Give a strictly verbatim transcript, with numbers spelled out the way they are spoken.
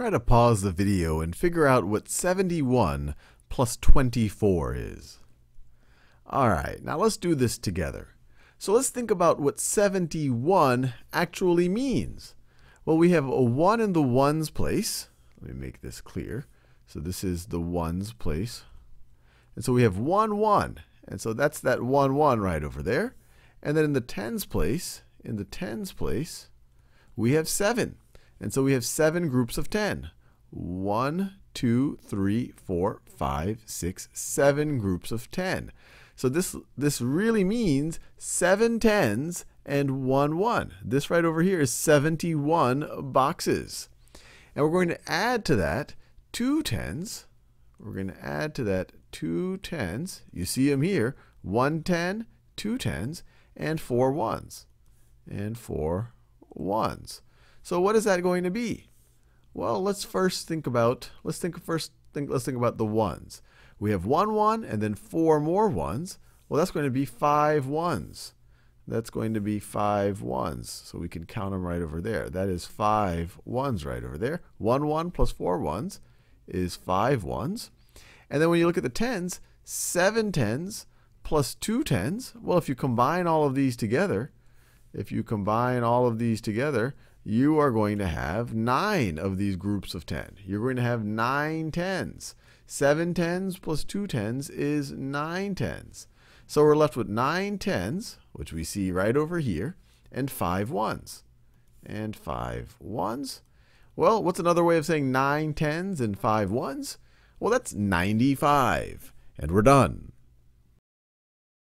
Try to pause the video and figure out what seventy-one plus twenty-four is. Alright, now let's do this together. So let's think about what seventy-one actually means. Well, we have a one in the ones place. Let me make this clear. So this is the ones place. And so we have one, one. And so that's that one, one right over there. And then in the tens place, in the tens place, we have seven. And so we have seven groups of ten. One, two, three, four, five, six, seven groups of ten. So this, this really means seven tens and one one. This right over here is seventy-one boxes. And we're going to add to that two tens. We're going to add to that two tens. You see them here. One ten, two tens, and four ones. And four ones. So what is that going to be? Well, let's first think about, let's think first think let's think about the ones. We have one one and then four more ones. Well, that's going to be five ones. That's going to be five ones. So we can count them right over there. That is five ones right over there. One one plus four ones is five ones. And then when you look at the tens, seven tens plus two tens. Well, if you combine all of these together, if you combine all of these together, you are going to have nine of these groups of ten. You're going to have nine tens. Seven tens plus two tens is nine tens. So we're left with nine tens, which we see right over here, and five ones. And five ones. Well, what's another way of saying nine tens and five ones? Well, that's ninety-five. And we're done.